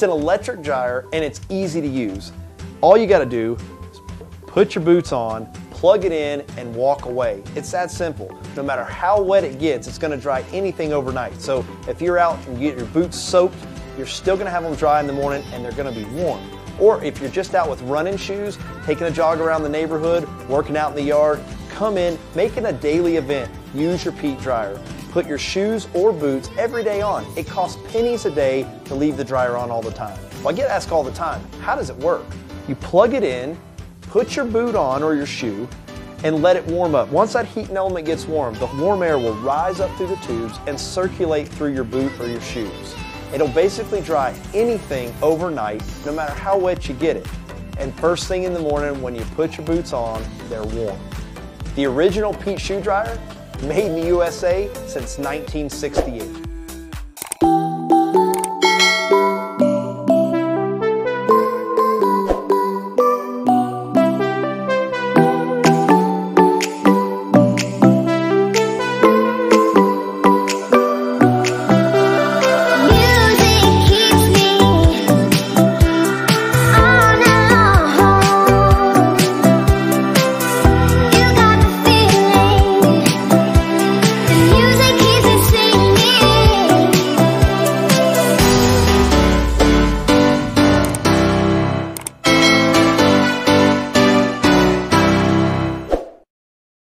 It's an electric dryer and it's easy to use. All you gotta do is put your boots on, plug it in, and walk away. It's that simple. No matter how wet it gets, it's gonna dry anything overnight. So if you're out and you get your boots soaked, you're still gonna have them dry in the morning and they're gonna be warm. Or if you're just out with running shoes, taking a jog around the neighborhood, working out in the yard, come in, make it a daily event. Use your PEET dryer. Put your shoes or boots every day on. It costs pennies a day to leave the dryer on all the time. Well, I get asked all the time, how does it work? You plug it in, put your boot on or your shoe, and let it warm up. Once that heat element gets warm, the warm air will rise up through the tubes and circulate through your boot or your shoes. It'll basically dry anything overnight, no matter how wet you get it. And first thing in the morning when you put your boots on, they're warm. The original PEET shoe dryer, made in the USA since 1968.